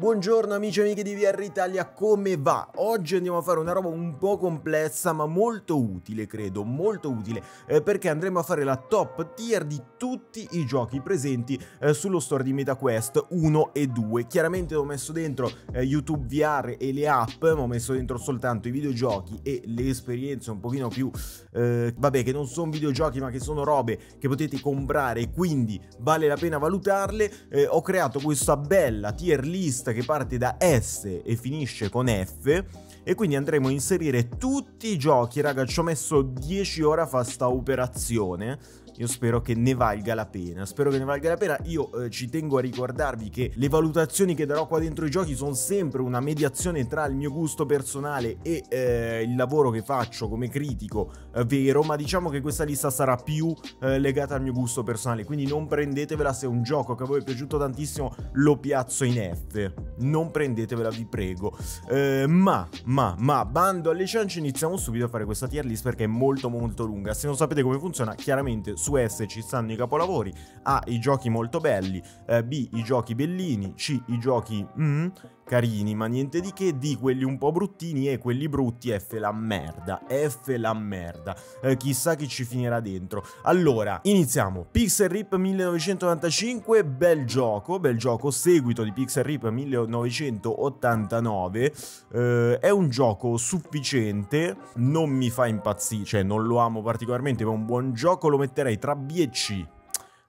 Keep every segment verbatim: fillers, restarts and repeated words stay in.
Buongiorno amici e amiche di V R Italia, come va? Oggi andiamo a fare una roba un po' complessa ma molto utile, credo, molto utile eh, perché andremo a fare la top tier di tutti i giochi presenti eh, sullo store di MetaQuest uno e due. Chiaramente ho messo dentro eh, YouTube V R e le app, ma ho messo dentro soltanto i videogiochi e le esperienze un pochino più, eh, vabbè, che non sono videogiochi ma che sono robe che potete comprare e quindi vale la pena valutarle. Eh, ho creato questa bella tier list che parte da S e finisce con F e quindi andremo a inserire tutti i giochi. Raga, ci ho messo dieci ore a fare sta operazione. Io spero che ne valga la pena, spero che ne valga la pena. Io eh, ci tengo a ricordarvi che le valutazioni che darò qua dentro i giochi sono sempre una mediazione tra il mio gusto personale e eh, il lavoro che faccio come critico eh, vero, ma diciamo che questa lista sarà più eh, legata al mio gusto personale, quindi non prendetevela. Se è un gioco che a voi è piaciuto tantissimo lo piazzo in F, non prendetevela, vi prego. eh, ma, ma, ma, bando alle ciance, iniziamo subito a fare questa tier list perché è molto molto lunga. Se non sapete come funziona, chiaramente su S ci stanno i capolavori, A i giochi molto belli, eh, B i giochi bellini, C i giochi mm, carini ma niente di che, D quelli un po' bruttini e quelli brutti, F la merda, F la merda, eh, chissà chi ci finirà dentro. Allora iniziamo. Pixel Rip millenovecentonovantacinque, bel gioco, bel gioco, seguito di Pixel Rip millenovecentottantanove, eh, è un gioco sufficiente, non mi fa impazzire, cioè non lo amo particolarmente, ma è un buon gioco, lo metterei tra B e C.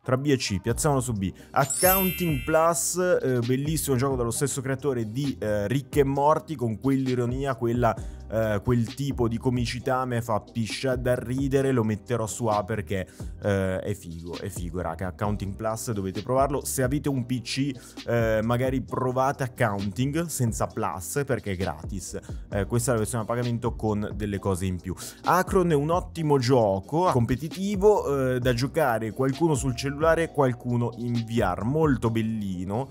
Tra B e C, piazziamolo su B. Accounting Plus, eh, bellissimo gioco dallo stesso creatore di eh, Rick e Morty, con quell'ironia, quella, eh, quel tipo di comicità me fa pisciare da ridere, lo metterò su A perché eh, è figo, è figo raga. Accounting Plus dovete provarlo, se avete un P C eh, magari provate Accounting senza Plus perché è gratis, eh, questa è la versione a pagamento con delle cose in più. Acron è un ottimo gioco, competitivo, eh, da giocare qualcuno sul cellulare, qualcuno in V R, molto bellino,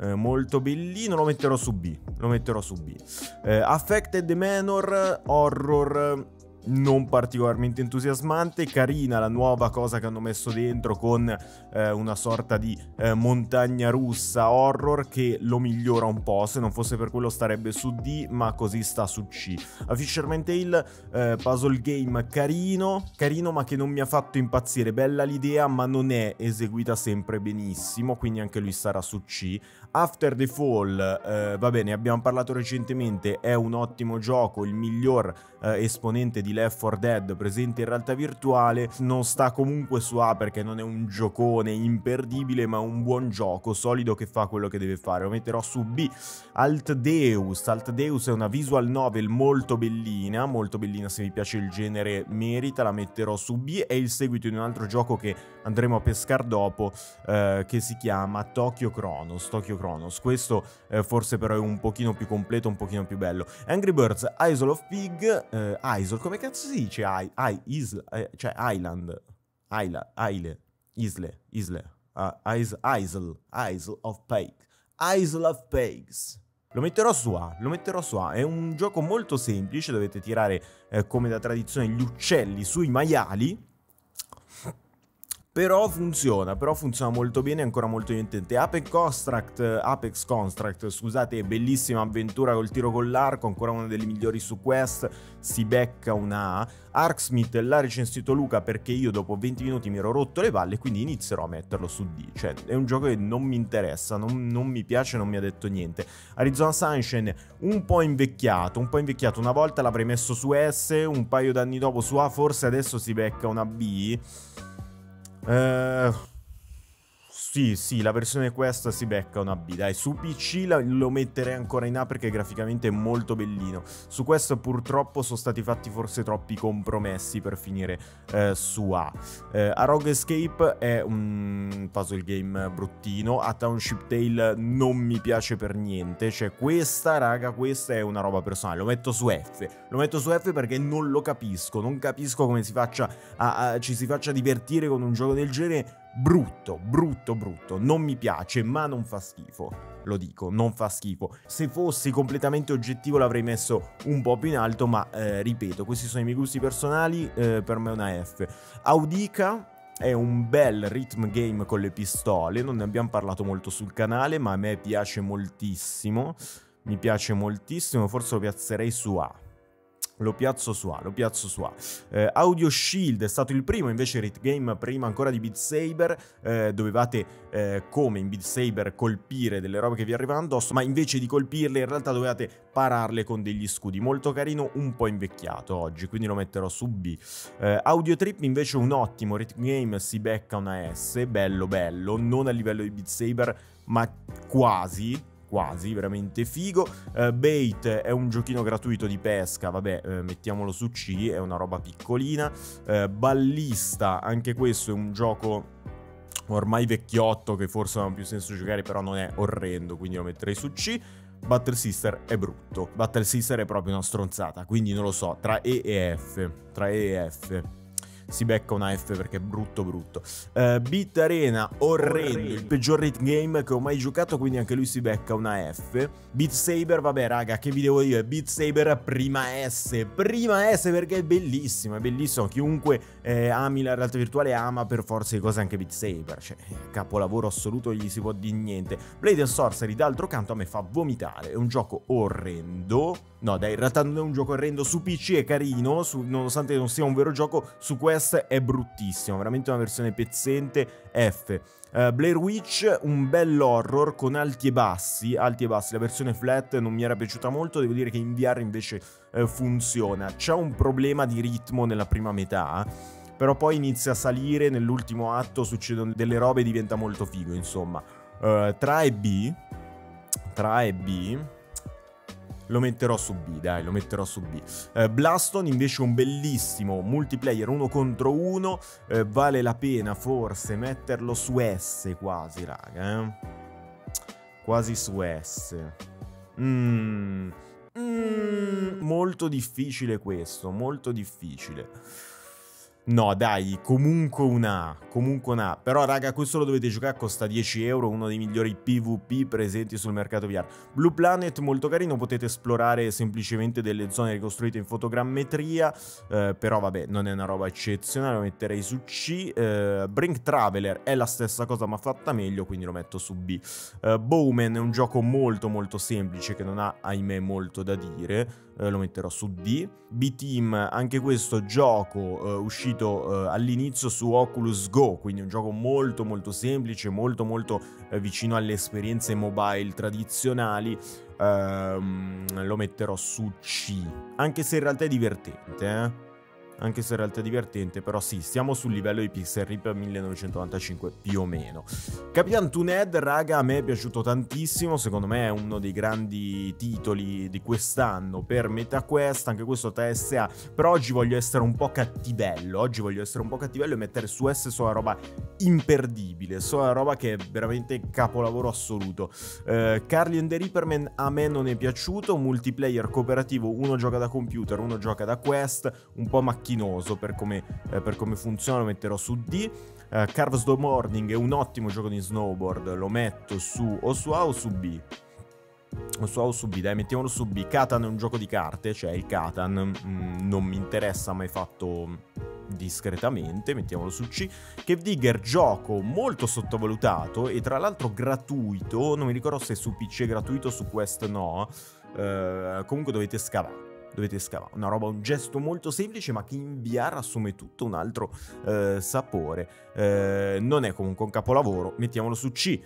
eh, molto bellino, lo metterò su B, lo metterò su B. Eh, Affected Manor, horror non particolarmente entusiasmante, carina la nuova cosa che hanno messo dentro con eh, una sorta di eh, montagna russa horror che lo migliora un po', se non fosse per quello starebbe su D ma così sta su C. A Fisherman Tale, eh, puzzle game carino, carino ma che non mi ha fatto impazzire, bella l'idea ma non è eseguita sempre benissimo, quindi anche lui sarà su C. After the Fall, eh, va bene, abbiamo parlato recentemente, è un ottimo gioco, il miglior eh, esponente di Left four Dead presente in realtà virtuale, non sta comunque su A perché non è un giocone imperdibile ma un buon gioco solido che fa quello che deve fare, lo metterò su B. Alt Deus, Alt Deus è una visual novel molto bellina, molto bellina, se vi piace il genere merita, la metterò su B. È il seguito di un altro gioco che andremo a pescare dopo eh, che si chiama Tokyo Chronos, Tokyo Chronos. Questo eh, forse però è un pochino più completo, un pochino più bello. Angry Birds Isle of Pigs, eh, Isle, come cazzo si dice? I, I, isle, eh, cioè Island, Isla, Isle, Isle, Isle, uh, Isle, Isle, Isle of Pigs, Isle of Pigs. Lo metterò su A, lo metterò su A, è un gioco molto semplice, dovete tirare eh, come da tradizione gli uccelli sui maiali. Però funziona, però funziona molto bene, è ancora molto divertente. Apex Construct, Apex Construct, scusate, bellissima avventura col tiro con l'arco, ancora una delle migliori su Quest, si becca una A. Arksmith l'ha recensito Luca perché io dopo venti minuti mi ero rotto le palle, quindi inizierò a metterlo su D. Cioè, è un gioco che non mi interessa, non, non mi piace, non mi ha detto niente. Arizona Sunshine, un po' invecchiato, un po' invecchiato. Una volta l'avrei messo su S, un paio d'anni dopo su A, forse adesso si becca una B. Uh, sì, sì, la versione Quest si becca una B, dai. Su P C la, lo metterei ancora in A perché graficamente è molto bellino. Su Quest purtroppo sono stati fatti forse troppi compromessi per finire uh, su A. uh, A Rogue Escape è un puzzle game bruttino. A Township Tale non mi piace per niente, cioè questa raga, questa è una roba personale, lo metto su F, lo metto su F perché non lo capisco, non capisco come si faccia a, a, ci si faccia divertire con un gioco del genere. Brutto, brutto, brutto, non mi piace, ma non fa schifo, lo dico, non fa schifo. Se fossi completamente oggettivo l'avrei messo un po' più in alto, ma eh, ripeto, questi sono i miei gusti personali, eh, per me è una F. Audica, è un bel rhythm game con le pistole, non ne abbiamo parlato molto sul canale, ma a me piace moltissimo, mi piace moltissimo, forse lo piazzerei su A. Lo piazzo su A, lo piazzo su A. Eh, Audio Shield è stato il primo, invece rhythm game prima ancora di Beat Saber, eh, dovevate, eh, come in Beat Saber, colpire delle robe che vi arrivavano addosso, ma invece di colpirle in realtà dovevate pararle con degli scudi. Molto carino, un po' invecchiato oggi, quindi lo metterò su B. Eh, Audio Trip invece un ottimo rhythm game, si becca una S, bello bello, non a livello di Beat Saber, ma quasi... quasi, veramente figo. uh, Bait è un giochino gratuito di pesca, vabbè, eh, mettiamolo su C, è una roba piccolina. uh, Ballista, anche questo è un gioco ormai vecchiotto che forse non ha più senso giocare, però non è orrendo, quindi lo metterei su C. Battle Sister è brutto, Battle Sister è proprio una stronzata, quindi non lo so, tra E e F, tra E e F si becca una F perché è brutto brutto. uh, Beat Arena, orrendo, orrendo, il peggior rhythm game che ho mai giocato, quindi anche lui si becca una F. Beat Saber, vabbè raga, che vi devo dire, Beat Saber prima S, prima S perché è bellissimo, è bellissimo, chiunque eh, ami la realtà virtuale ama per forza di cose anche Beat Saber, cioè capolavoro assoluto, gli si può dire niente. Blade and Sorcery d'altro canto a me fa vomitare, è un gioco orrendo, no dai, in realtà non è un gioco orrendo, su P C è carino, su, nonostante non sia un vero gioco, su questo è bruttissimo, veramente una versione pezzente. F. uh, Blair Witch, un bel horror con alti e bassi, alti e bassi, la versione flat non mi era piaciuta molto, devo dire che in V R invece uh, funziona, c'è un problema di ritmo nella prima metà, però poi inizia a salire, nell'ultimo atto succedono delle robe e diventa molto figo, insomma. uh, tra e B, tra e B lo metterò su B, dai, lo metterò su B. Eh, Blaston invece un bellissimo multiplayer uno contro uno, eh, vale la pena forse metterlo su S quasi, raga, eh? Quasi su S. Mm. Mm. Molto difficile questo, molto difficile. No dai, comunque una, comunque una, però raga questo lo dovete giocare, costa dieci euro, uno dei migliori PvP presenti sul mercato V R. Blue Planet molto carino, potete esplorare semplicemente delle zone ricostruite in fotogrammetria, eh, però vabbè non è una roba eccezionale, lo metterei su C. eh, Brink Traveler è la stessa cosa ma fatta meglio, quindi lo metto su B. eh, Bowman è un gioco molto molto semplice che non ha ahimè molto da dire, eh, lo metterò su D. B-Team, anche questo gioco eh, uscito Uh, all'inizio su Oculus Go, quindi un gioco molto molto semplice, molto molto uh, vicino alle esperienze mobile tradizionali. uh, Lo metterò su C, anche se in realtà è divertente, eh? Anche se in realtà è divertente, però sì, siamo sul livello di Pixel Rip millenovecentonovantacinque più o meno. Capitan Tuned, raga, a me è piaciuto tantissimo, secondo me è uno dei grandi titoli di quest'anno per MetaQuest, anche questo T S A, però oggi voglio essere un po' cattivello, oggi voglio essere un po' cattivello e mettere su S solo la roba imperdibile, solo la roba che è veramente capolavoro assoluto. Eh, Carly and the Reaperman a me non è piaciuto, multiplayer cooperativo, uno gioca da computer, uno gioca da quest, un po' macchinoso per come, eh, per come funziona, lo metterò su D. eh, Carves the Morning è un ottimo gioco di snowboard, lo metto su o su A o su B, o su A o su B, dai mettiamolo su B. Katan è un gioco di carte, cioè il Katan mm, non mi interessa, ma è fatto discretamente, mettiamolo su C. Cave Digger, gioco molto sottovalutato e tra l'altro gratuito, non mi ricordo se su P C è gratuito, su Quest no. eh, comunque dovete scavare, dovete scavare, una roba, un gesto molto semplice ma che in V R assume tutto un altro eh, sapore. eh, non è comunque un capolavoro, mettiamolo su C.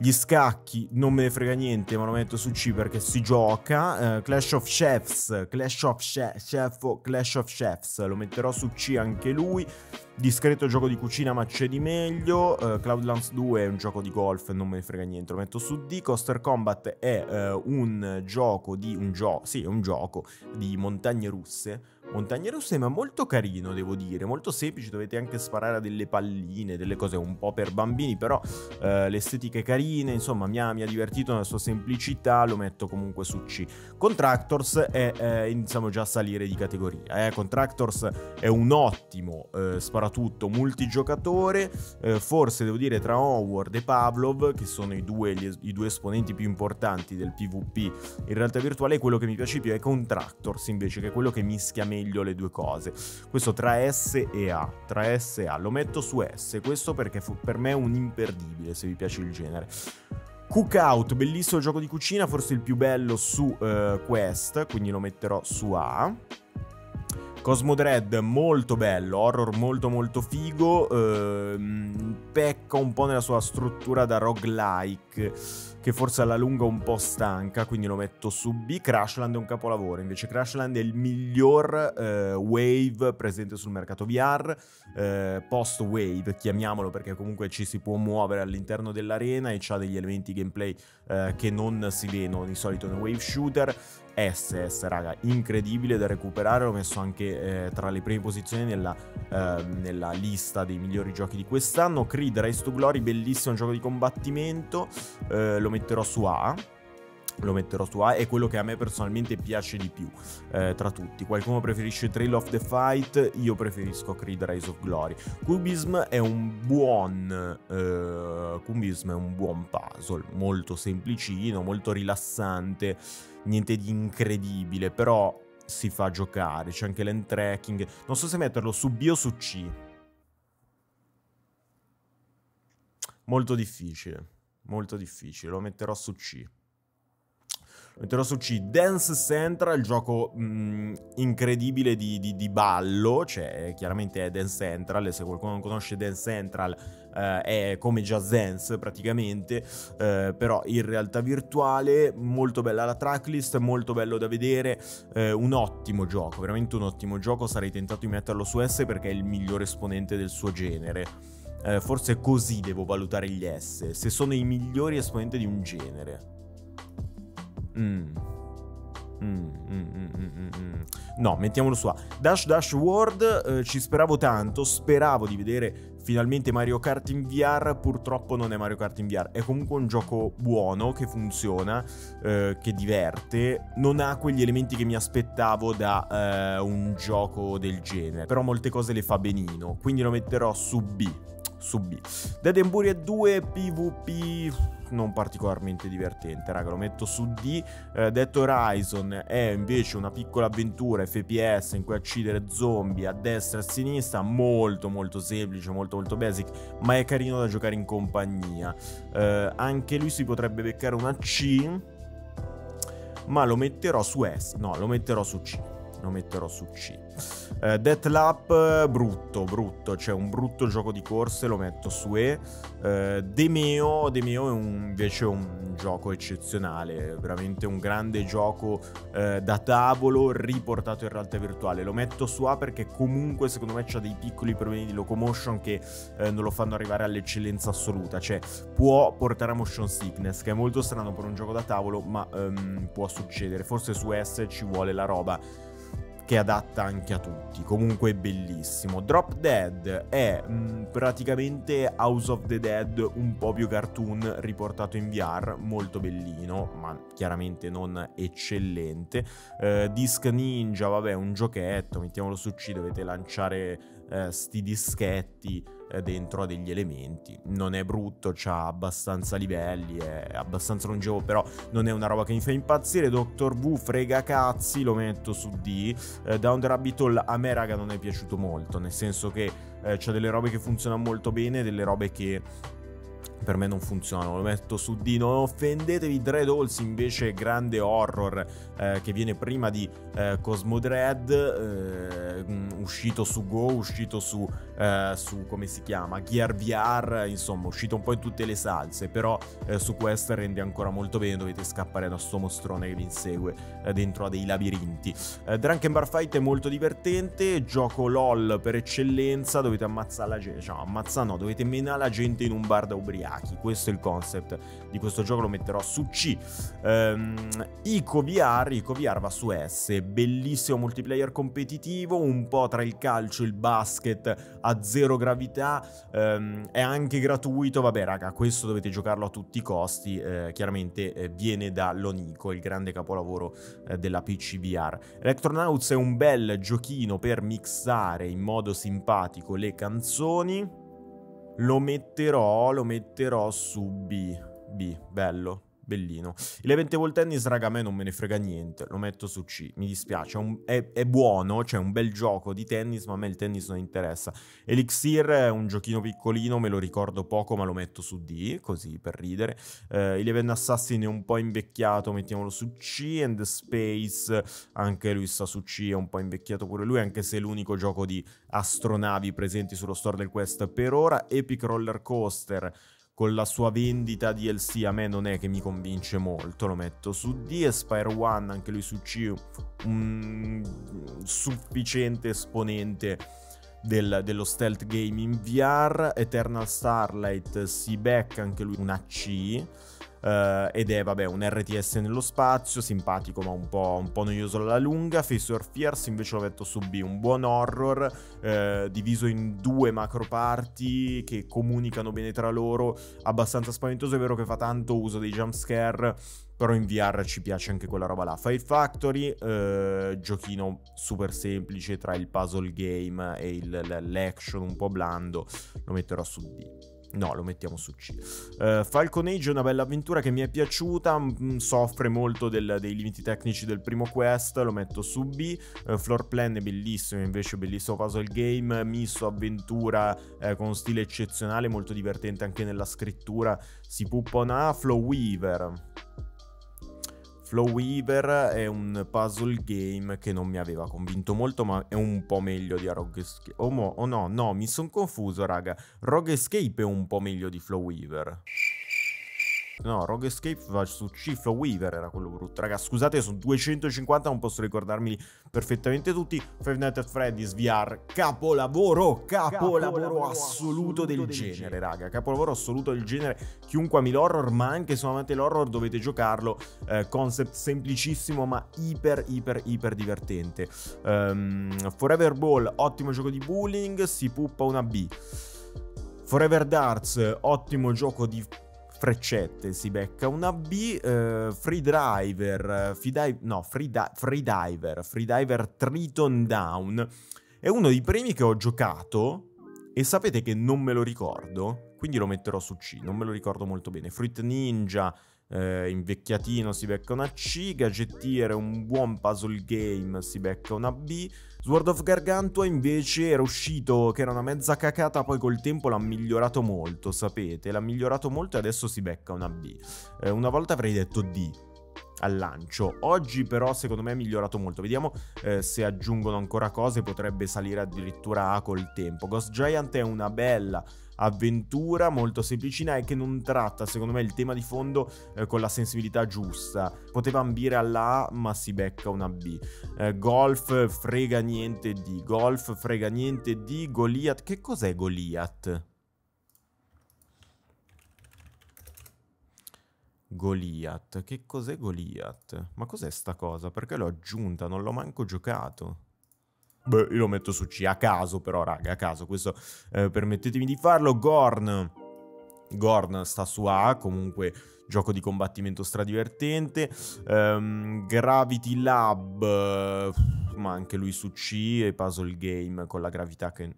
Gli scacchi non me ne frega niente, ma lo metto su C perché si gioca. eh, Clash of Chefs, Clash of Chef, Chef, Clash of Chefs lo metterò su C anche lui, discreto gioco di cucina ma c'è di meglio. uh, Cloudlands due è un gioco di golf, non me ne frega niente, lo metto su D. Coaster Combat è uh, un gioco di un gioco, sì, è un gioco di montagne russe, montagne russe ma molto carino, devo dire, molto semplice, dovete anche sparare a delle palline, delle cose un po' per bambini, però uh, l'estetica è carina, insomma mi ha, mi ha divertito nella sua semplicità, lo metto comunque su C. Contractors è, eh, iniziamo già a salire di categoria, eh? Contractors è un ottimo uh, sparatutto soprattutto multigiocatore, eh, forse devo dire tra Howard e Pavlov, che sono i due, gli, i due esponenti più importanti del PvP in realtà virtuale, quello che mi piace più è Contractors invece, che è quello che mischia meglio le due cose. Questo tra S e A, tra S e A, lo metto su S, questo perché per me è un imperdibile se vi piace il genere. Cookout, bellissimo gioco di cucina, forse il più bello su uh, Quest, quindi lo metterò su A. Cosmo Dread, molto bello, horror molto molto figo, ehm, pecca un po' nella sua struttura da roguelike, che forse alla lunga un po' stanca, quindi lo metto su B. Crashland è un capolavoro, invece Crashland è il miglior eh, wave presente sul mercato V R, eh, post wave, chiamiamolo, perché comunque ci si può muovere all'interno dell'arena e c'ha degli elementi gameplay eh, che non si vedono di solito nei wave shooter. S S, raga, incredibile da recuperare, l'ho messo anche eh, tra le prime posizioni nella, eh, nella lista dei migliori giochi di quest'anno. Creed Rise of Glory, bellissimo gioco di combattimento, eh, lo metterò su A, lo metterò su A, è quello che a me personalmente piace di più eh, tra tutti. Qualcuno preferisce Trail of the Fight, io preferisco Creed Rise of Glory. Cubism è un buon eh, Cubism è un buon puzzle, molto semplicino, molto rilassante, niente di incredibile, però si fa giocare, c'è anche l'end tracking. Non so se metterlo su B o su C, molto difficile, molto difficile, lo metterò su C. Metterò su C. Dance Central, gioco mh, incredibile di, di, di ballo, cioè chiaramente è Dance Central, e se qualcuno non conosce Dance Central eh, è come Just Dance praticamente, eh, però in realtà virtuale, molto bella la tracklist, molto bello da vedere, eh, un ottimo gioco, veramente un ottimo gioco, sarei tentato di metterlo su S perché è il migliore esponente del suo genere. Eh, forse così devo valutare gli S, se sono i migliori esponenti di un genere. Mm. Mm, mm, mm, mm, mm. No, mettiamolo su A. Dash Dash World, eh, ci speravo tanto, speravo di vedere finalmente Mario Kart in V R, purtroppo non è Mario Kart in V R, è comunque un gioco buono, che funziona, eh, che diverte, non ha quegli elementi che mi aspettavo da eh, un gioco del genere, però molte cose le fa benino, quindi lo metterò su B. Su B. Dead and Buried due, PvP non particolarmente divertente, raga, lo metto su D. eh, Dead Horizon è invece una piccola avventura F P S in cui uccidere zombie a destra e a sinistra, molto molto semplice, molto molto basic, ma è carino da giocare in compagnia. eh, anche lui si potrebbe beccare una C, ma lo metterò su S, no, lo metterò su C, lo metterò su C. Uh, Deathlap, brutto, brutto, cioè un brutto gioco di corse, lo metto su E. uh, Demeo, Demeo è un, invece un gioco eccezionale, veramente un grande gioco uh, da tavolo riportato in realtà virtuale, lo metto su A perché comunque secondo me c'ha dei piccoli problemi di locomotion che uh, non lo fanno arrivare all'eccellenza assoluta, cioè può portare a motion sickness, che è molto strano per un gioco da tavolo, ma um, può succedere. Forse su S ci vuole la roba che adatta anche a tutti, comunque è bellissimo. Drop Dead è mh, praticamente House of the Dead un po' più cartoon riportato in V R, molto bellino, ma chiaramente non eccellente. eh, Disc Ninja, vabbè, un giochetto, mettiamolo su C, dovete lanciare eh, sti dischetti eh, dentro a degli elementi, non è brutto, c'ha abbastanza livelli, è abbastanza longevo, però non è una roba che mi fa impazzire. Doctor V, frega cazzi, lo metto su D. Down the Rabbit Hole a me, raga, non è piaciuto molto, nel senso che eh, c'è delle robe che funzionano molto bene, delle robe che per me non funzionano, lo metto su D. Non offendetevi. Dread Halls invece, grande horror eh, che viene prima di eh, Cosmo Dread, eh, uscito su Go, uscito su, eh, su come si chiama, Gear V R, insomma uscito un po' in tutte le salse, però eh, su Quest rende ancora molto bene, dovete scappare da sto mostrone che vi insegue eh, dentro a dei labirinti. eh, Drunken Bar Fight è molto divertente, gioco LOL per eccellenza, dovete ammazzare la gente, cioè ammazzare no, dovete menare la gente in un bar da ubriaco. ubriachi. Questo è il concept di questo gioco, lo metterò su C. um, Ico V R, Ico V R va su S. Bellissimo multiplayer competitivo, un po' tra il calcio e il basket, a zero gravità. um, È anche gratuito. Vabbè raga, questo dovete giocarlo a tutti i costi. eh, Chiaramente eh, viene da Lonico, il grande capolavoro eh, della P C V R. Electronauts è un bel giochino per mixare in modo simpatico le canzoni. Lo metterò, lo metterò su B. B, bello, bellino. Eleven Table Tennis, raga, a me non me ne frega niente, lo metto su C, mi dispiace. È, un, è, è buono, cioè è un bel gioco di tennis, ma a me il tennis non interessa. Elixir è un giochino piccolino, me lo ricordo poco, ma lo metto su D, così per ridere. eh, Eleven Assassin è un po' invecchiato, mettiamolo su C. And Space, anche lui sta su C, è un po' invecchiato pure lui, anche se è l'unico gioco di astronavi presenti sullo store del Quest per ora. Epic Roller Coaster, con la sua vendita D L C, a me non è che mi convince molto, lo metto su D. E Spyro One, anche lui su C, un sufficiente esponente del, dello stealth game in V R. Eternal Starlight, Seaback, anche lui una C. Uh, ed è, vabbè, un R T S nello spazio, simpatico ma un po', un po' noioso alla lunga. Face Your Fears invece lo metto su B, un buon horror uh, diviso in due macro parti che comunicano bene tra loro, abbastanza spaventoso. È vero che fa tanto uso dei jumpscare, però in V R ci piace anche quella roba là. Fire Factory, eh, giochino super semplice tra il puzzle game e l'action un po' blando, lo metterò su D. No, lo mettiamo su C. uh, Falcon Age è una bella avventura che mi è piaciuta. mh, Soffre molto del, dei limiti tecnici del primo Quest, lo metto su B. uh, Floor Plan è bellissimo invece, bellissimo puzzle game misto avventura, eh, con stile eccezionale, molto divertente anche nella scrittura. Si puppona. Flow Weaver, Flow Weaver è un puzzle game che non mi aveva convinto molto, ma è un po' meglio di A Rogue Escape. Oh, mo, oh no, no, mi sono confuso, raga. Rogue Escape è un po' meglio di Flow Weaver. No, Rogue Escape va su C, Flow Weaver era quello brutto. Raga, scusate, sono duecentocinquanta, non posso ricordarmi perfettamente tutti. Five Nights at Freddy's V R, capolavoro, capolavoro, capolavoro assoluto, assoluto del, del genere, genere, raga. Capolavoro assoluto del genere. Chiunque ami l'horror, ma anche se amate l'horror dovete giocarlo. eh, Concept semplicissimo ma iper, iper, iper divertente. um, Forever Ball, ottimo gioco di bowling, si puppa una B. Forever Darts, ottimo gioco di freccette, si becca una B. uh, Free Driver, uh, free dive, no, free, di free Diver, Free Diver Triton Down è uno dei primi che ho giocato e sapete che non me lo ricordo, quindi lo metterò su C, non me lo ricordo molto bene. Fruit Ninja, uh, invecchiatino, si becca una C. Gadgettiere, un buon puzzle game, si becca una B. Sword of Gargantua invece era uscito che era una mezza cacata, poi col tempo l'ha migliorato molto, sapete, l'ha migliorato molto e adesso si becca una B. Eh, una volta avrei detto D al lancio, oggi però secondo me è migliorato molto. Vediamo eh, se aggiungono ancora cose, potrebbe salire addirittura A col tempo. Ghost Giant è una bella avventura molto semplicina e che non tratta secondo me il tema di fondo eh, con la sensibilità giusta, poteva ambire alla A ma si becca una B. eh, Golf frega niente di Golf frega niente di Goliath, che cos'è Goliath? Goliath, che cos'è Goliath? Ma cos'è sta cosa? Perché l'ho aggiunta? Non l'ho manco giocato. Beh, io lo metto su C, a caso però raga, a caso, questo eh, permettetemi di farlo. Gorn, Gorn sta su A, comunque gioco di combattimento stradivertente. um, Gravity Lab, uh, ma anche lui su C, e puzzle game con la gravità che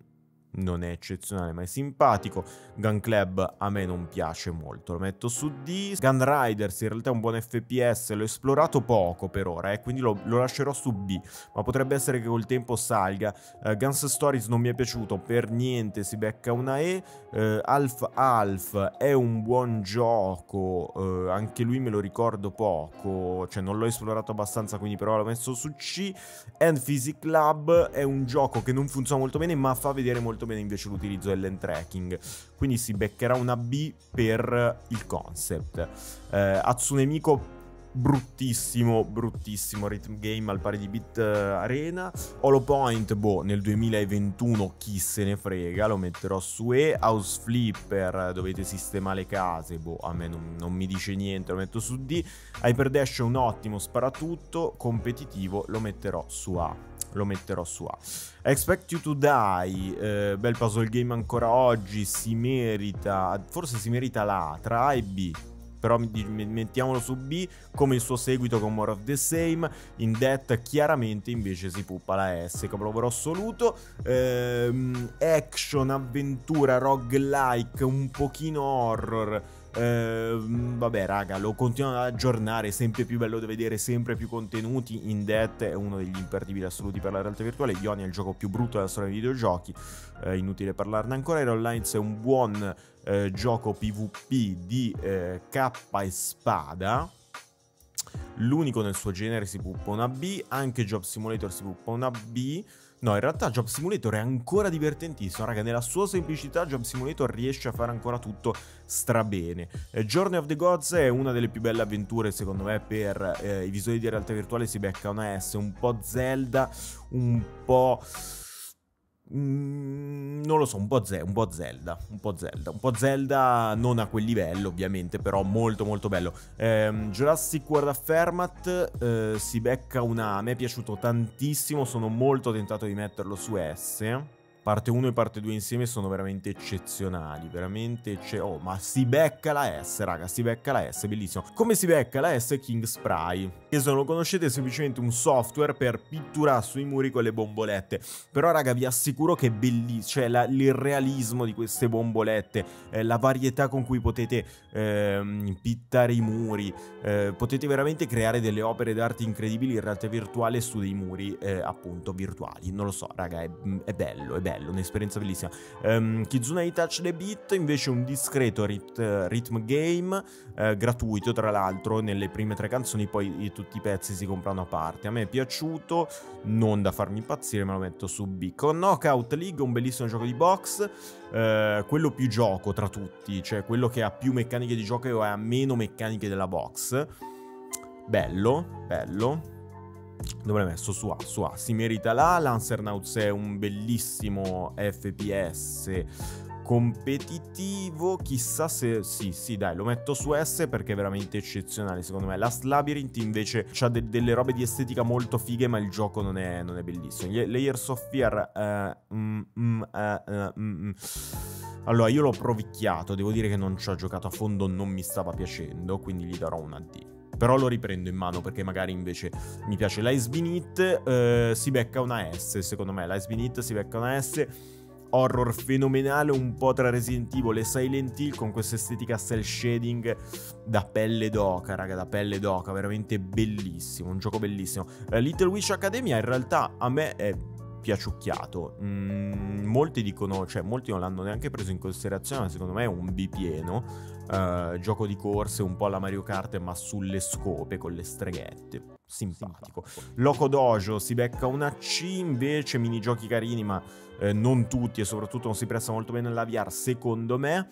non è eccezionale ma è simpatico. Gun Club a me non piace molto, lo metto su D. Gun Riders in realtà è un buon F P S, l'ho esplorato poco per ora, eh, quindi lo, lo lascerò su B, ma potrebbe essere che col tempo salga. uh, Guns Stories non mi è piaciuto per niente, si becca una E. uh, Alf Alf è un buon gioco, uh, anche lui me lo ricordo poco, cioè non l'ho esplorato abbastanza, quindi però l'ho messo su C. And Physics Lab è un gioco che non funziona molto bene ma fa vedere molto bene invece l'utilizzo dell'end tracking, quindi si beccherà una B per il concept. eh, Hatsune Miku bruttissimo, bruttissimo rhythm game al pari di Beat Arena. Hollow Point, boh, nel duemilaventuno chi se ne frega, lo metterò su E. House Flipper, dovete sistemare le case, boh, a me non, non mi dice niente, lo metto su D. Hyper Dash è un ottimo sparatutto, competitivo, lo metterò su A. Lo metterò su A. Expect You to Die, eh, bel puzzle game ancora oggi, si merita, forse si merita la A tra A e B, però mettiamolo su B come il suo seguito con More of the Same. In Death chiaramente invece si puppa la S, capolavoro assoluto. Ehm, action, avventura, roguelike, un pochino horror. Ehm, vabbè raga, lo continuano ad aggiornare, è sempre più bello da vedere, sempre più contenuti. In Death è uno degli imperdibili assoluti per la realtà virtuale. Ioni è il gioco più brutto della storia dei videogiochi, eh, inutile parlarne ancora. Hero Lines è un buon Eh, gioco PvP di eh, cappa e spada, l'unico nel suo genere, si puppa una B. Anche Job Simulator si puppa una B. No, in realtà Job Simulator è ancora divertentissimo, raga, nella sua semplicità Job Simulator riesce a fare ancora tutto strabene. eh, Journey of the Gods è una delle più belle avventure secondo me per eh, i visori di realtà virtuale, si becca una S, un po' Zelda, un po'... Mm, non lo so, un po' Zelda, un po' Zelda, un po' Zelda, un po' Zelda non a quel livello ovviamente, però molto molto bello. Ehm, Jurassic World Affermat eh, si becca una, a me è piaciuto tantissimo, sono molto tentato di metterlo su S. Parte uno e parte due insieme sono veramente eccezionali, veramente ecce... oh, ma si becca la S, raga, si becca la S, bellissimo. Come si becca la S? King Spray, che se non lo conoscete è semplicemente un software per pitturare sui muri con le bombolette, però raga vi assicuro che è bellissimo, cioè la, il realismo di queste bombolette, eh, la varietà con cui potete eh, pittare i muri, eh, potete veramente creare delle opere d'arte incredibili in realtà virtuale su dei muri eh, appunto virtuali, non lo so raga, è, è bello, è bello. Un'esperienza bellissima. um, Kizuna Hitachi The Beat invece un discreto rit rhythm game, eh, gratuito tra l'altro, nelle prime tre canzoni, poi i, tutti i pezzi si comprano a parte. A me è piaciuto, non da farmi impazzire, me lo metto su B. Con Knockout League, un bellissimo gioco di box, eh, quello più gioco tra tutti, cioè quello che ha più meccaniche di gioco e ha meno meccaniche della box. Bello, bello. Dove l'ho messo? Su A, su A, si merita la. Lancernauts è un bellissimo F P S competitivo, chissà se... sì, sì, dai, lo metto su S perché è veramente eccezionale secondo me. Last Labyrinth invece ha de delle robe di estetica molto fighe, ma il gioco non è, non è bellissimo. Layers of Fear... Uh, mm, mm, uh, mm, mm. Allora, io l'ho provicchiato, devo dire che non ci ho giocato a fondo, non mi stava piacendo, quindi gli darò una D. Però lo riprendo in mano perché magari invece mi piace. Lies Beneath eh, si becca una S, secondo me. Lies Beneath si becca una S. Horror fenomenale, un po' tra Resident Evil e Silent Hill, con questa estetica cel shading da pelle d'oca, raga, da pelle d'oca. Veramente bellissimo, un gioco bellissimo. Eh, Little Witch Academia in realtà a me è piaciucchiato. Mm, molti dicono, cioè molti non l'hanno neanche preso in considerazione, ma secondo me è un B pieno. Uh, gioco di corse un po' alla Mario Kart, ma sulle scope con le streghette, simpatico. Loco Dojo si becca una C invece, minigiochi carini ma eh, non tutti, e soprattutto non si presta molto bene alla V R secondo me.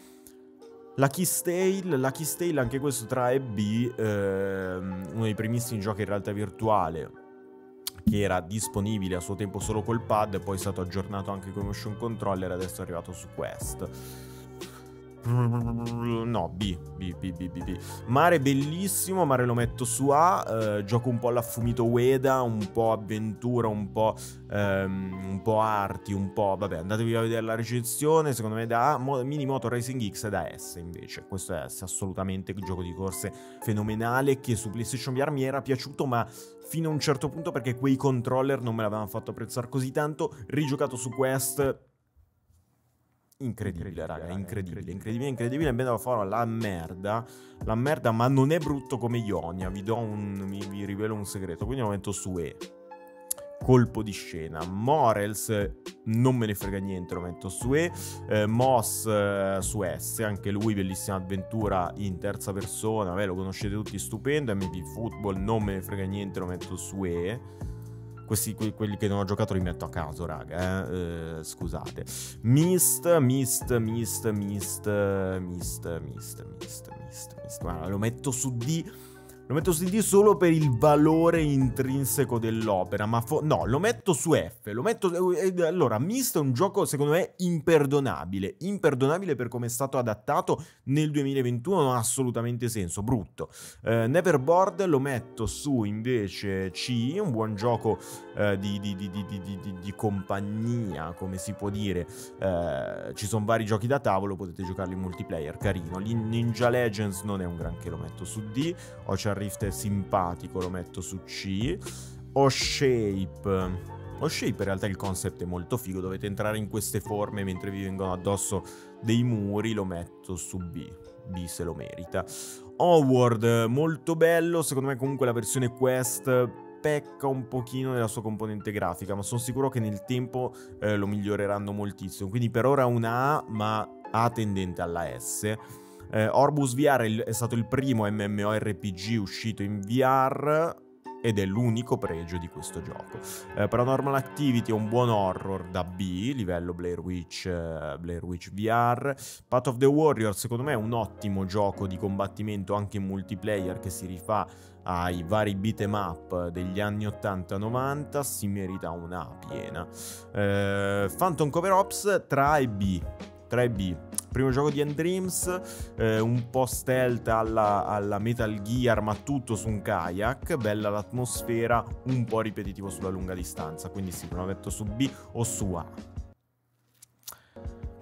Lucky Tale, Lucky Tale anche questo tra A e B, ehm, uno dei primissimi giochi in realtà virtuale che era disponibile a suo tempo solo col pad, poi è stato aggiornato anche con motion controller, adesso è arrivato su Quest. No, B, B, B, B, B, B. Mare bellissimo, Mare lo metto su A. eh, Gioco un po' all'affumito Ueda, un po' avventura, un po', ehm, un po' arti, un po'... vabbè, andatevi a vedere la recensione. Secondo me da A. Minimoto Racing X è da S invece. Questo è S assolutamente, il gioco di corse fenomenale che su PlayStation V R mi era piaciuto, ma fino a un certo punto, perché quei controller non me l'avevano fatto apprezzare così tanto. Rigiocato su Quest, incredibile, incredibile raga, incredibile, incredibile, incredibile, bene da fare la merda, la merda, ma non è brutto come Ionia, vi do un, vi, vi rivelo un segreto, quindi lo metto su E. Colpo di scena, Morels non me ne frega niente, lo metto su E. eh, Moss eh, su S, anche lui bellissima avventura in terza persona, beh, lo conoscete tutti, stupendo. M P Football non me ne frega niente, lo metto su E. Questi, quelli che non ho giocato li metto a caso, raga, eh? Eh, scusate. Mist, Mist, Mist, Mist, Mist, Mist, Mist, Mist, Mist. Guarda, lo metto su D Lo metto su D solo per il valore intrinseco dell'opera, ma no, lo metto su F, lo metto... Eh, allora, Myst è un gioco, secondo me, imperdonabile, imperdonabile per come è stato adattato nel duemilaventuno, non ha assolutamente senso, brutto. Eh, Neverboard lo metto su, invece, C, un buon gioco eh, di, di, di, di, di, di, di compagnia, come si può dire. Eh, ci sono vari giochi da tavolo, potete giocarli in multiplayer, carino. Ninja Legends non è un granché, lo metto su D. Ocean Rift è simpatico, lo metto su C. O Shape. O Shape in realtà il concept è molto figo, dovete entrare in queste forme mentre vi vengono addosso dei muri, lo metto su B. B se lo merita. Howard, molto bello, secondo me comunque la versione Quest pecca un pochino nella sua componente grafica, ma sono sicuro che nel tempo eh, lo miglioreranno moltissimo, quindi per ora una A, ma A tendente alla S. Eh, Orbus V R è stato il primo MMORPG uscito in V R ed è l'unico pregio di questo gioco. eh, Paranormal Activity è un buon horror da B, livello Blair Witch, eh, Blair Witch V R. Path of the Warrior secondo me è un ottimo gioco di combattimento anche in multiplayer che si rifà ai vari beat 'em up degli anni ottanta novanta, si merita una A piena. eh, Phantom Cover Ops tre e B tre B, primo gioco di End Dreams, eh, un po' stealth alla, alla Metal Gear ma tutto su un kayak, bella l'atmosfera, un po' ripetitivo sulla lunga distanza, quindi sì, lo metto su B o su A.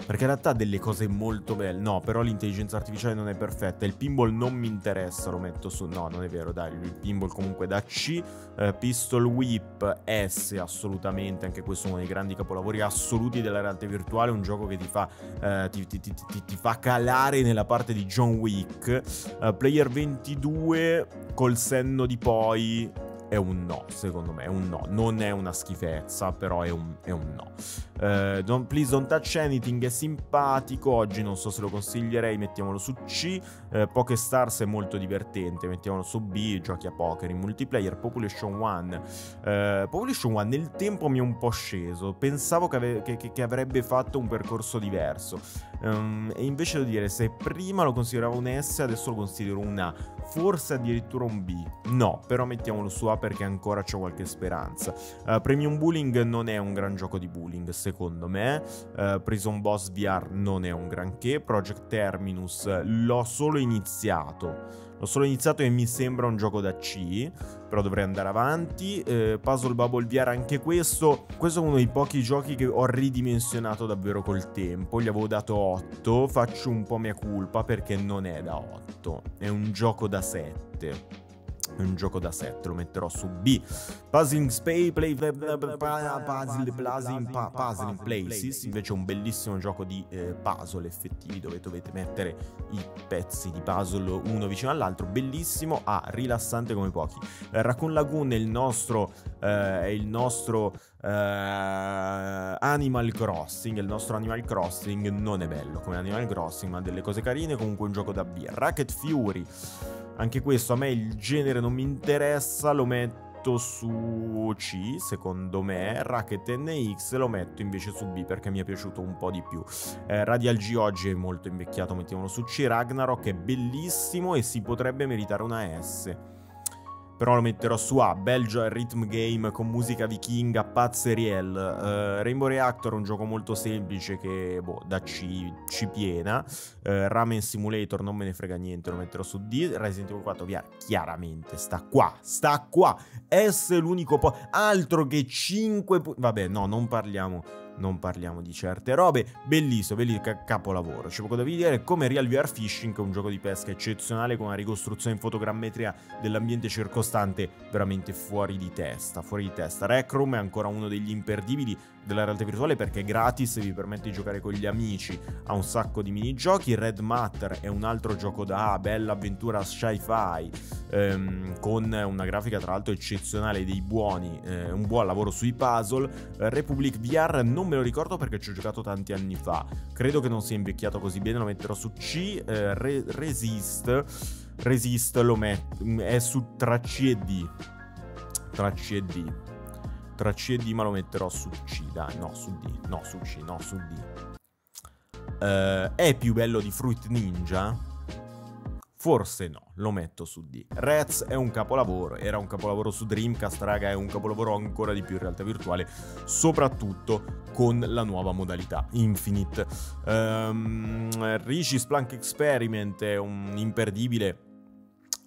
Perché in realtà ha delle cose molto belle. No, però l'intelligenza artificiale non è perfetta. Il pinball non mi interessa, lo metto su... No, non è vero, dai, il pinball comunque da C. eh, Pistol Whip S, assolutamente. Anche questo è uno dei grandi capolavori assoluti della realtà virtuale. Un gioco che ti fa eh, ti, ti, ti, ti, ti fa calare nella parte di John Wick. eh, Player ventidue, col senno di poi, è un no, secondo me, è un no. Non è una schifezza, però è un, è un no. uh, don't, Please Don't Touch Anything è simpatico, oggi non so se lo consiglierei, mettiamolo su C. uh, Poker Stars è molto divertente, mettiamolo su B, giochi a poker in multiplayer. Population One, uh, Population One nel tempo mi è un po' sceso, pensavo che, ave che, che avrebbe fatto un percorso diverso, um, e invece devo dire, se prima lo consideravo un S, adesso lo considero un A, forse addirittura un B. No, però mettiamolo su A perché ancora c'ho qualche speranza. uh, Premium Bowling non è un gran gioco di bowling, secondo me. uh, Prison Boss V R non è un granché. Project Terminus l'ho solo iniziato l'ho solo iniziato e mi sembra un gioco da C, però dovrei andare avanti. eh, Puzzle Bubble V R, anche questo questo è uno dei pochi giochi che ho ridimensionato davvero col tempo, gli avevo dato otto, faccio un po' mea culpa perché non è da otto, è un gioco da sette. È un gioco da sette, lo metterò su B. Puzzling Space Play, Puzzling Places invece è un bellissimo gioco di eh, puzzle effettivi, dove dovete mettere i pezzi di puzzle uno vicino all'altro, bellissimo. Ah, rilassante come pochi. eh, Raccoon Lagoon è il nostro eh, è il nostro Uh, Animal Crossing. Il nostro Animal Crossing non è bello come Animal Crossing, ma ha delle cose carine, comunque un gioco da B. Rocket Fury, anche questo a me il genere non mi interessa, lo metto su C secondo me. Rocket N X lo metto invece su B perché mi è piaciuto un po' di più. eh, Radial G oggi è molto invecchiato, mettiamolo su C. Ragnarok è bellissimo e si potrebbe meritare una S, però lo metterò su A. Belgio Rhythm Game con musica vichinga, pazzeriel. uh, Rainbow Reactor è un gioco molto semplice che, boh, da C, C piena. uh, Ramen Simulator non me ne frega niente, lo metterò su D. Resident Evil quattro V R chiaramente sta qua, sta qua, S è l'unico po', altro che cinque, vabbè no, non parliamo non parliamo di certe robe. Bellissimo, bellissimo, capolavoro. C'è poco da vedere. Come Real V R Fishing, che è un gioco di pesca eccezionale con una ricostruzione in fotogrammetria dell'ambiente circostante veramente fuori di testa, fuori di testa. Rec Room è ancora uno degli imperdibili della realtà virtuale perché è gratis e vi permette di giocare con gli amici, ha un sacco di minigiochi. Red Matter è un altro gioco da A, bella avventura sci-fi, ehm, con una grafica tra l'altro eccezionale, dei buoni, eh, un buon lavoro sui puzzle. eh, Republic V R non me lo ricordo perché ci ho giocato tanti anni fa, credo che non sia invecchiato così bene, lo metterò su C. eh, Re Resist Resist lo metto, è su tra C e D tra C e D tra C e D ma lo metterò su C, dai, no su D, no su C, no su D. eh, è più bello di Fruit Ninja? Forse no, lo metto su D. Rats è un capolavoro, era un capolavoro su Dreamcast, raga, è un capolavoro ancora di più in realtà virtuale, soprattutto con la nuova modalità Infinite. Um, Rishi Splunk Experiment è un imperdibile,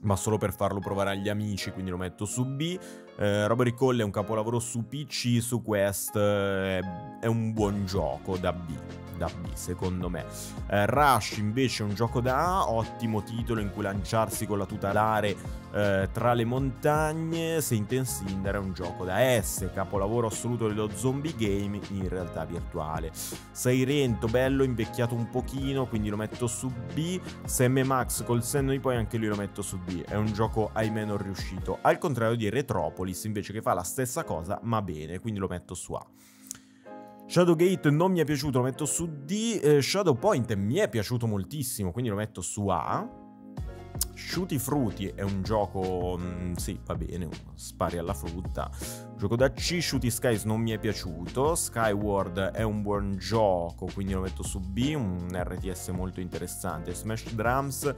ma solo per farlo provare agli amici, quindi lo metto su B. Eh, Robo Recall è un capolavoro su P C, su Quest, eh, è un buon gioco da B, da B secondo me. Eh, Rush invece è un gioco da A, ottimo titolo in cui lanciarsi con la tuta alare eh, tra le montagne. Saint and Cinder è un gioco da S, capolavoro assoluto dello zombie game in realtà virtuale. Sairento, bello, invecchiato un pochino, quindi lo metto su B. Sam e Max col senno di poi anche lui lo metto su B, è un gioco ahimè non riuscito, al contrario di Retropoli invece che fa la stessa cosa ma bene, quindi lo metto su A. Shadowgate non mi è piaciuto, lo metto su D. eh, Shadow Point mi è piaciuto moltissimo, quindi lo metto su A. Shooty Fruity è un gioco, mh, sì va bene, spari alla frutta, gioco da C. Shooty Skies non mi è piaciuto. Skyward è un buon gioco, quindi lo metto su B, un R T S molto interessante. Smash Drums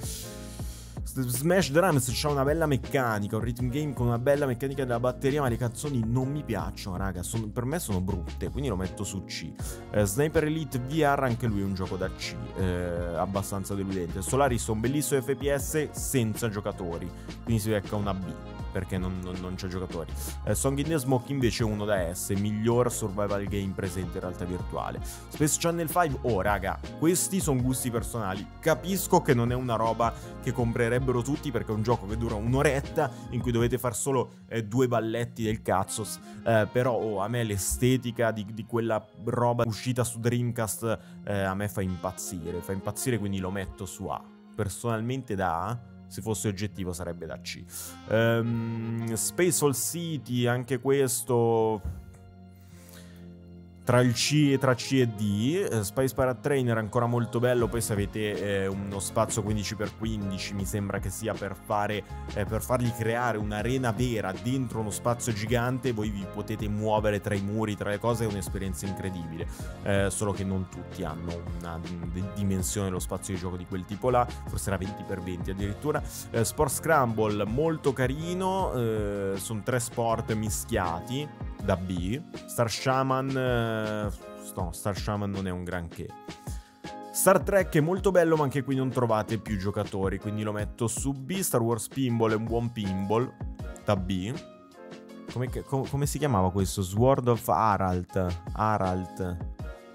Smash Drums c'ha una bella meccanica, un rhythm game con una bella meccanica della batteria, ma le canzoni non mi piacciono, raga, sono, per me sono brutte, quindi lo metto su C. eh, Sniper Elite V R, anche lui è un gioco da C, eh, abbastanza deludente. Solaris è un bellissimo F P S senza giocatori, quindi si becca una B perché non, non, non c'è giocatori. eh, Song in the Smoke invece è uno da S, miglior survival game presente in realtà virtuale. Space Channel cinque, oh raga, questi sono gusti personali, capisco che non è una roba che comprerebbero tutti perché è un gioco che dura un'oretta in cui dovete far solo eh, due balletti del cazzo, eh, però oh, a me l'estetica di, di quella roba uscita su Dreamcast eh, a me fa impazzire, fa impazzire, quindi lo metto su A, personalmente da A. Se fosse oggettivo sarebbe da C. Um, Space All City, anche questo tra il C, tra C e D. uh, Space Pirate Trainer ancora molto bello, poi se avete eh, uno spazio quindici per quindici mi sembra che sia per fare eh, per fargli creare un'arena vera dentro uno spazio gigante, voi vi potete muovere tra i muri, tra le cose, è un'esperienza incredibile, eh, solo che non tutti hanno una dimensione dello spazio di gioco di quel tipo là, forse era venti per venti addirittura. eh, Sport Scramble molto carino, eh, sono tre sport mischiati da B. Star Shaman, no, Star Shaman non è un granché. Star Trek è molto bello, ma anche qui non trovate più giocatori, quindi lo metto su B. Star Wars Pinball è un buon pinball da B. Come, com, come si chiamava questo? Sword of Aralt. Aralt.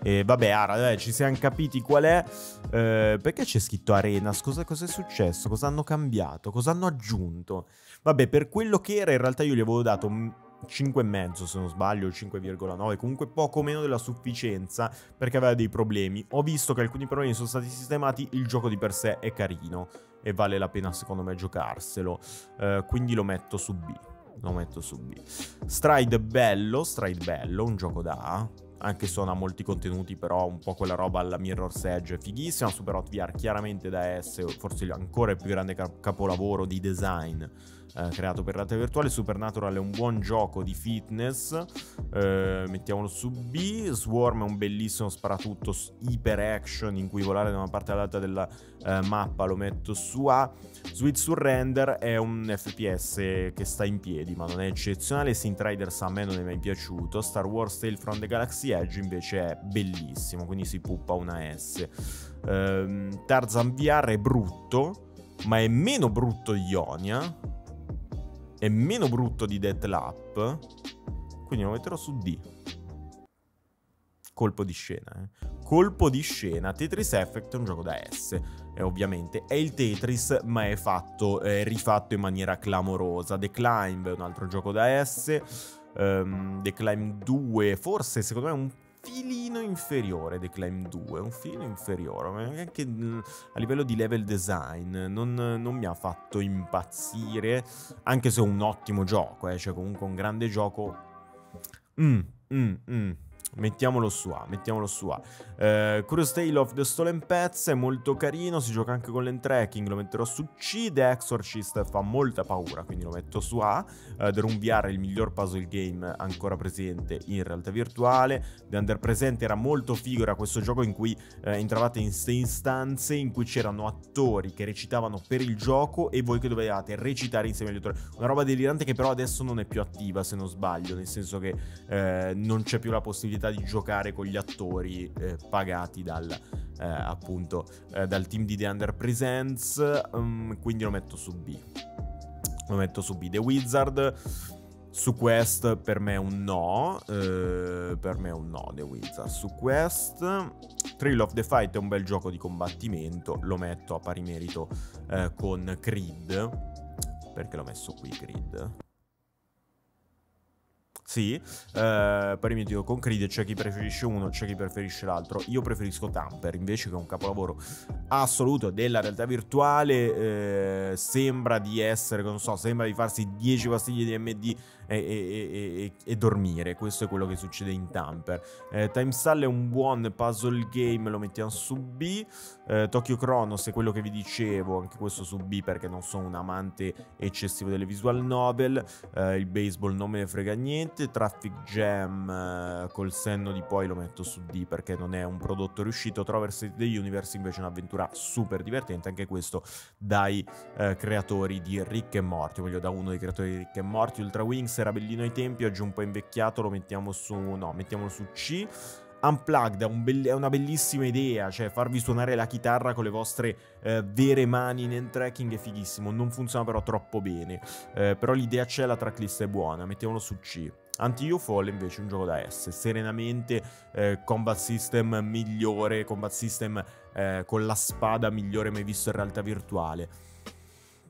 Eh, vabbè, Aralt, eh, ci siamo capiti qual è. Eh, perché c'è scritto Arenas? Cosa, cosa è successo? Cosa hanno cambiato? Cosa hanno aggiunto? Vabbè, per quello che era, in realtà io gli avevo dato cinque e mezzo se non sbaglio, cinque virgola nove, comunque poco meno della sufficienza perché aveva dei problemi. Ho visto che alcuni problemi sono stati sistemati, il gioco di per sé è carino e vale la pena secondo me giocarselo, eh, quindi lo metto su B, lo metto su B. Stride bello, Stride bello, un gioco da A, anche se non ha molti contenuti, però un po' quella roba alla Mirror's Edge è fighissima. Superhot V R chiaramente da S, forse ancora il più grande capolavoro di design eh, creato per realtà virtuale. Supernatural è un buon gioco di fitness, eh, mettiamolo su B. Swarm è un bellissimo sparatutto hyper action in cui volare da una parte all'altra della eh, mappa, lo metto su A. Sweet Surrender è un F P S che sta in piedi ma non è eccezionale. Synth Riders a me non è mai piaciuto. Star Wars Tale from the Galaxy Edge invece è bellissimo, quindi si puppa una S. ehm, Tarzan V R è brutto, ma è meno brutto di Ionia, è meno brutto di Deathlap, quindi lo metterò su D. Colpo di scena, eh. Colpo di scena. Tetris Effect è un gioco da S, eh, ovviamente è il Tetris ma è fatto, è rifatto in maniera clamorosa. The Climb è un altro gioco da S. Um, The Climb due, forse secondo me è un filino inferiore. The Climb due, un filino inferiore, ma anche a livello di level design non, non mi ha fatto impazzire, anche se è un ottimo gioco, eh, cioè comunque un grande gioco. mm, mm, mm. Mettiamolo su A, mettiamolo su A. Eh, Curious Tale of the Stolen Pets è molto carino, si gioca anche con l'entracking, lo metterò su C. The Exorcist fa molta paura, quindi lo metto su A. Eh, The Room V R è il miglior puzzle game ancora presente in realtà virtuale. The Underpresent era molto figo, era questo gioco in cui eh, entravate in ste istanze in cui c'erano attori che recitavano per il gioco e voi che dovevate recitare insieme agli attori. Una roba delirante che però adesso non è più attiva, se non sbaglio, nel senso che eh, non c'è più la possibilità di giocare con gli attori eh, pagati dal eh, appunto eh, dal team di The Under Presents, um, quindi lo metto su B. Lo metto su B. The Wizard su Quest per me è un no, eh, per me è un no The Wizard su Quest. Trail of the Fight è un bel gioco di combattimento, lo metto a pari merito eh, con Creed. Perché l'ho messo qui Creed? Sì, eh, per il mio titolo con Creed c'è chi preferisce uno, c'è chi preferisce l'altro. Io preferisco Tamper, invece, che è un capolavoro assoluto della realtà virtuale. Eh, sembra di essere, non so, sembra di farsi dieci pastiglie di M D e, e, e, e dormire. Questo è quello che succede in Tamper. Eh, Time Stall è un buon puzzle game, lo mettiamo su B. Eh, Tokyo Chronos è quello che vi dicevo, anche questo su B perché non sono un amante eccessivo delle visual novel. Eh, il baseball non me ne frega niente. Traffic Jam eh, col senno di poi lo metto su D perché non è un prodotto riuscito. Traverse the Universe invece è un'avventura super divertente, anche questo dai eh, creatori di Rick e Morty, voglio da uno dei creatori di Rick e Morty. Ultra Wings era bellino ai tempi, oggi un po' invecchiato, lo mettiamo su no, mettiamolo su C. Unplugged è, un è una bellissima idea, cioè farvi suonare la chitarra con le vostre eh, vere mani in hand tracking è fighissimo, non funziona però troppo bene, eh, però l'idea c'è, la tracklist è buona, mettiamolo su C. Anti-U Fall invece è un gioco da S, serenamente eh, combat system migliore, combat system eh, con la spada migliore mai visto in realtà virtuale.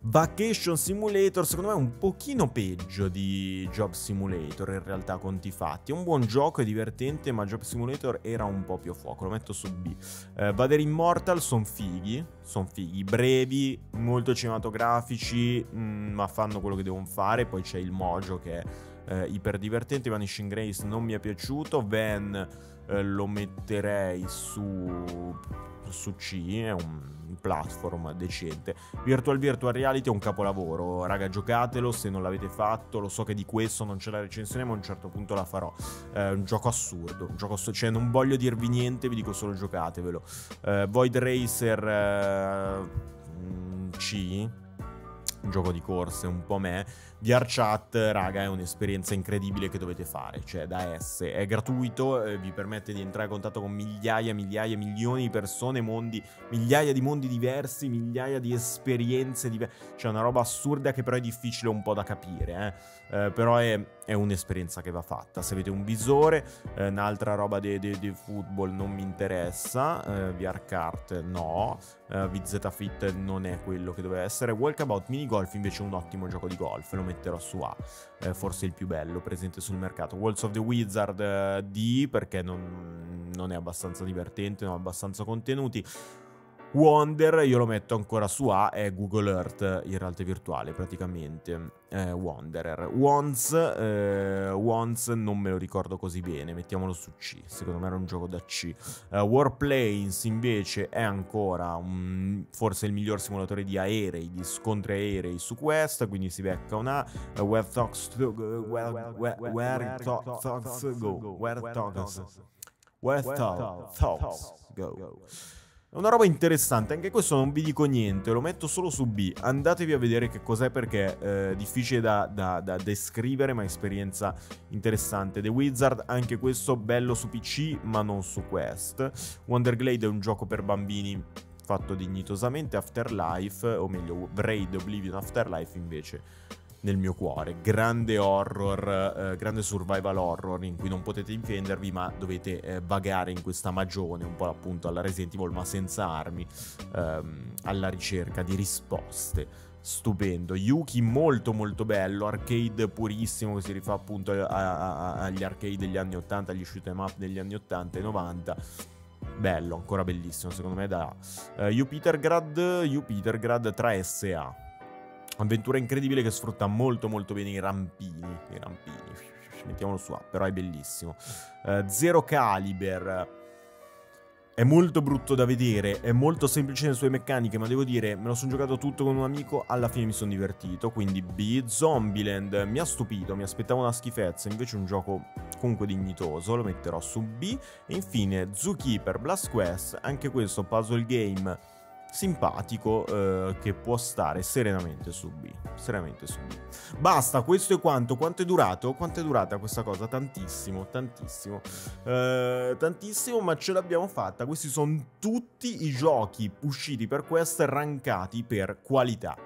Vacation Simulator secondo me è un pochino peggio di Job Simulator in realtà, conti fatti. È un buon gioco, è divertente, ma Job Simulator era un po' più a fuoco, lo metto su B. eh, Vader Immortal sono fighi, sono fighi, brevi, molto cinematografici, mh, ma fanno quello che devono fare. Poi c'è il Mojo che è eh, iper divertente. Vanishing Grace non mi è piaciuto. Van eh, lo metterei su... su C, è un platform decente. Virtual Virtual Reality è un capolavoro, raga, giocatelo se non l'avete fatto. Lo so che di questo non c'è la recensione, ma a un certo punto la farò. È un gioco assurdo, un gioco assurdo, cioè non voglio dirvi niente, vi dico solo giocatevelo. eh, Void Racer eh, C, un gioco di corse un po' me. VRChat, raga, è un'esperienza incredibile che dovete fare, cioè da S, è gratuito, eh, vi permette di entrare in contatto con migliaia, migliaia, milioni di persone, mondi, migliaia di mondi diversi, migliaia di esperienze diverse, cioè una roba assurda che però è difficile un po' da capire, eh. Eh, però è, è un'esperienza che va fatta. Se avete un visore, eh, un'altra roba di de, de, de football non mi interessa, eh, VRCart no, eh, V Z Fit non è quello che doveva essere. Walkabout Mini Golf invece è un ottimo gioco di golf, lo metterò su A, eh, forse il più bello presente sul mercato. Worlds of the Wizard eh, D perché non, non è abbastanza divertente, non ha abbastanza contenuti. Wonder io lo metto ancora su A, è Google Earth in realtà virtuale praticamente. eh, Wanderer. Once eh, Once non me lo ricordo così bene, mettiamolo su C, secondo me era un gioco da C. eh, Warplanes invece è ancora um, forse il miglior simulatore di aerei, di scontri aerei su Quest, quindi si becca un A. eh, Where Talks to Go, Where, where, where talk, Talks Go, Where Talks Where Talks Go. È una roba interessante, anche questo non vi dico niente, lo metto solo su B. Andatevi a vedere che cos'è perché è eh, difficile da, da, da descrivere, ma esperienza interessante. The Wizard, anche questo bello su P C, ma non su Quest. Wonderglade è un gioco per bambini fatto dignitosamente. Afterlife, o meglio Braid Oblivion Afterlife invece... nel mio cuore, grande horror, eh, grande survival horror in cui non potete difendervi ma dovete eh, vagare in questa magione un po' appunto alla Resident Evil ma senza armi, ehm, alla ricerca di risposte. Stupendo. Yuki molto molto bello, arcade purissimo che si rifà appunto a, a, a, agli arcade degli anni ottanta, agli shoot 'em up degli anni ottanta e novanta. Bello, ancora bellissimo secondo me da eh, Jupitergrad, Jupitergrad tra S A. Avventura incredibile che sfrutta molto molto bene i rampini, i rampini, mettiamolo su A, però è bellissimo. Uh, Zero Caliber. È molto brutto da vedere, è molto semplice nelle sue meccaniche, ma devo dire, me lo sono giocato tutto con un amico, alla fine mi sono divertito, quindi B. Zombieland mi ha stupito, mi aspettavo una schifezza, invece è un gioco comunque dignitoso, lo metterò su B. E infine Zookeeper Blast Quest, anche questo puzzle game simpatico, eh, che può stare serenamente su B, serenamente su B. Basta, questo è quanto. Quanto è durato? Quanto è durata questa cosa? Tantissimo, tantissimo, eh, tantissimo, ma ce l'abbiamo fatta. Questi sono tutti i giochi usciti per Quest rankati per qualità.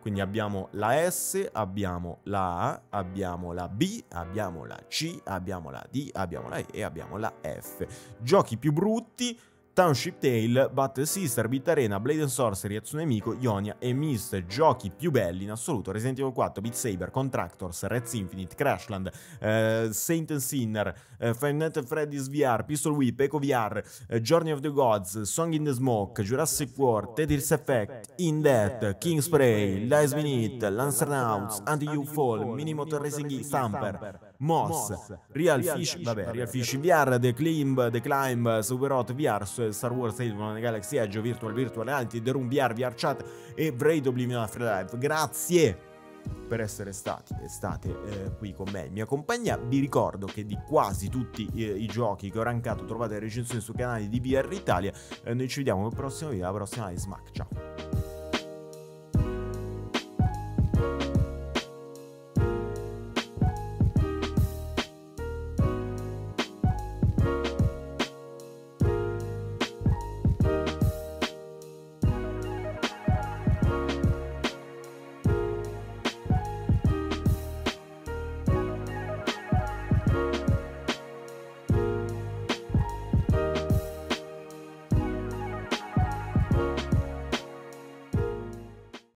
Quindi abbiamo la S, abbiamo la A, abbiamo la B, abbiamo la C, abbiamo la D, abbiamo la E e abbiamo la F. Giochi più brutti: Township Tale, Battle Sister, Beat Arena, Blade and Sorcery, Yatsune Miku, Ionia e Myst. Giochi più belli in assoluto: Resident Evil quattro, Beat Saber, Contractors, Reds Infinite, Crashland, eh, Saint and Sinner, eh, Five Nights at Freddy's V R, Pistol Whip, Eco V R, eh, Journey of the Gods, Song in the Smoke, Jurassic World, Tetris Effect, In Death, King's Prey, Lies Beneath, Lancernauts, Until You Fall, Minimotor Racing E, Thumper, Moss, Real Fish, vabbè, Real Fish in V R, The Climb, The Climb, Superhot V R, Star Wars, Galaxy Edge, Virtual, Virtual Reality, The Room V R, V R Chat e Braid Oblivion After Life. Grazie per essere stati state eh, qui con me in mia compagnia. Vi ricordo che di quasi tutti eh, i giochi che ho rankato trovate recensioni sul canale di V R Italia. Eh, noi ci vediamo nel prossimo video, alla prossima live. Smack, ciao.